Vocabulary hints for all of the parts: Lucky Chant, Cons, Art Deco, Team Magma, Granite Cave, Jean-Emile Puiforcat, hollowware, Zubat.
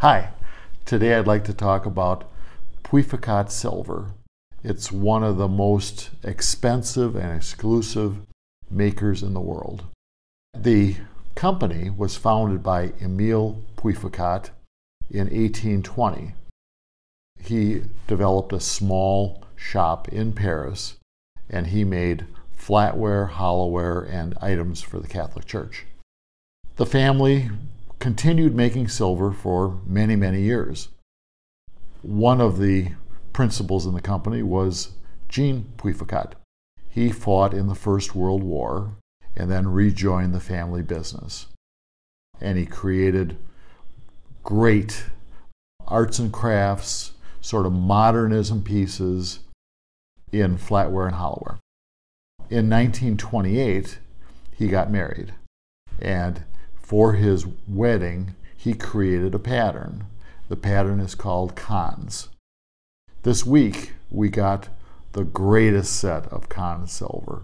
Hi, today I'd like to talk about Puiforcat silver. It's one of the most expensive and exclusive makers in the world. The company was founded by Emile Puiforcat in 1820. He developed a small shop in Paris and he made flatware, hollowware, and items for the Catholic Church. The family continued making silver for many, many years. One of the principals in the company was Jean Puiforcat. He fought in the First World War and then rejoined the family business. And he created great arts and crafts, sort of modernism pieces in flatware and hollowware. In 1928, he got married, and for his wedding, he created a pattern. The pattern is called Cons. This week, we got the greatest set of Cons silver.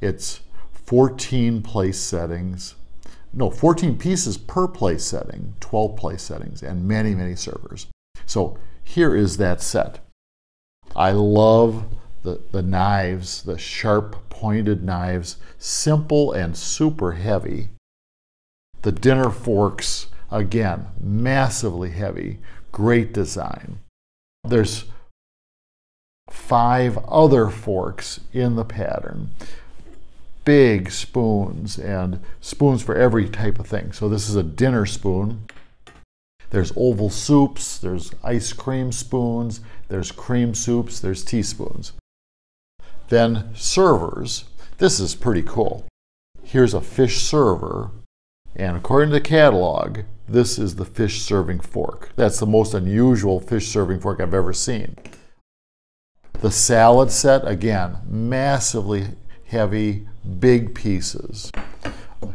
It's 14 pieces per place setting, 12 place settings, and many, many servers. So here is that set. I love the knives, the sharp pointed knives, simple and super heavy. The dinner forks, again, massively heavy, great design. There's 5 other forks in the pattern. Big spoons and spoons for every type of thing. So this is a dinner spoon. There's oval soups, there's ice cream spoons, there's cream soups, there's teaspoons. Then servers. This is pretty cool. Here's a fish server. And according to the catalog, this is the fish serving fork. That's the most unusual fish serving fork I've ever seen. The salad set, again, massively heavy, big pieces.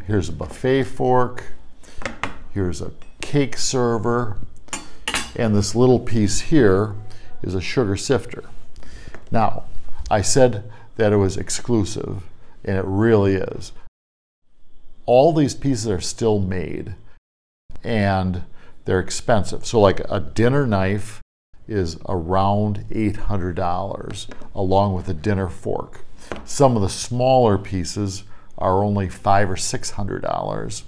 Here's a buffet fork. Here's a cake server. And this little piece here is a sugar sifter. Now, I said that it was exclusive, and it really is. All these pieces are still made and they're expensive. So like a dinner knife is around $800 along with a dinner fork. Some of the smaller pieces are only $500 or $600.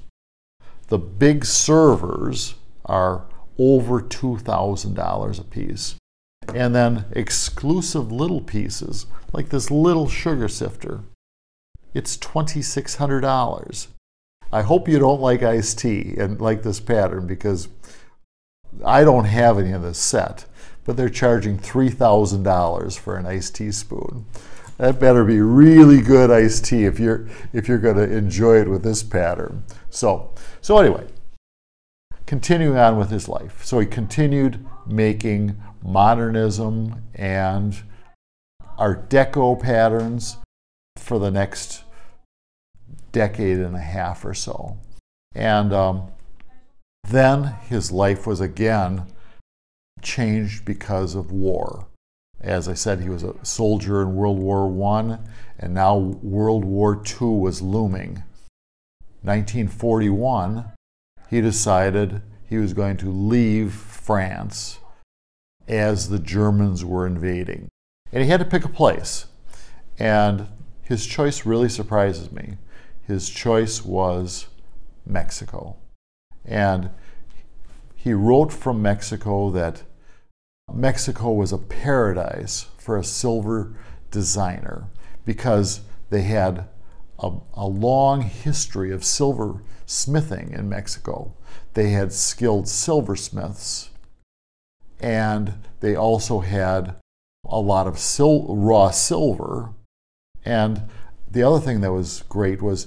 The big servers are over $2,000 a piece. And then exclusive little pieces like this little sugar sifter, it's $2,600. I hope you don't like iced tea and like this pattern because I don't have any of this set, but they're charging $3,000 for an iced tea spoon. That better be really good iced tea if you're going to enjoy it with this pattern. So anyway, continuing on with his life. So he continued making modernism and Art Deco patterns for the next decade and a half or so. And then his life was again changed because of war. As I said, he was a soldier in World War I, and now World War II was looming. 1941, he decided he was going to leave France as the Germans were invading. And he had to pick a place. And his choice really surprises me. His choice was Mexico. And he wrote from Mexico that Mexico was a paradise for a silver designer because they had a long history of silver smithing in Mexico. They had skilled silversmiths, and they also had a lot of raw silver. And the other thing that was great was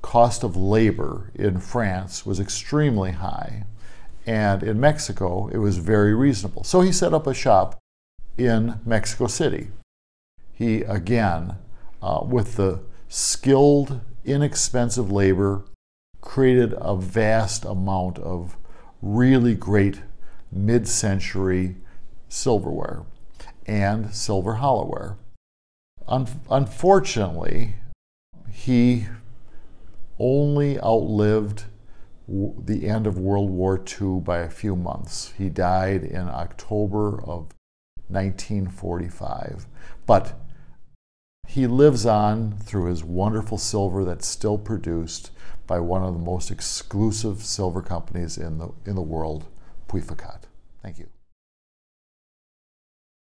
cost of labor in France was extremely high, and in Mexico it was very reasonable. So he set up a shop in Mexico City. He again, with the skilled, inexpensive labor, created a vast amount of really great mid-century silverware and silver hollowware. Unfortunately, he only outlived the end of World War II by a few months. He died in October of 1945. But he lives on through his wonderful silver that's still produced by one of the most exclusive silver companies in the world, Puiforcat. Thank you.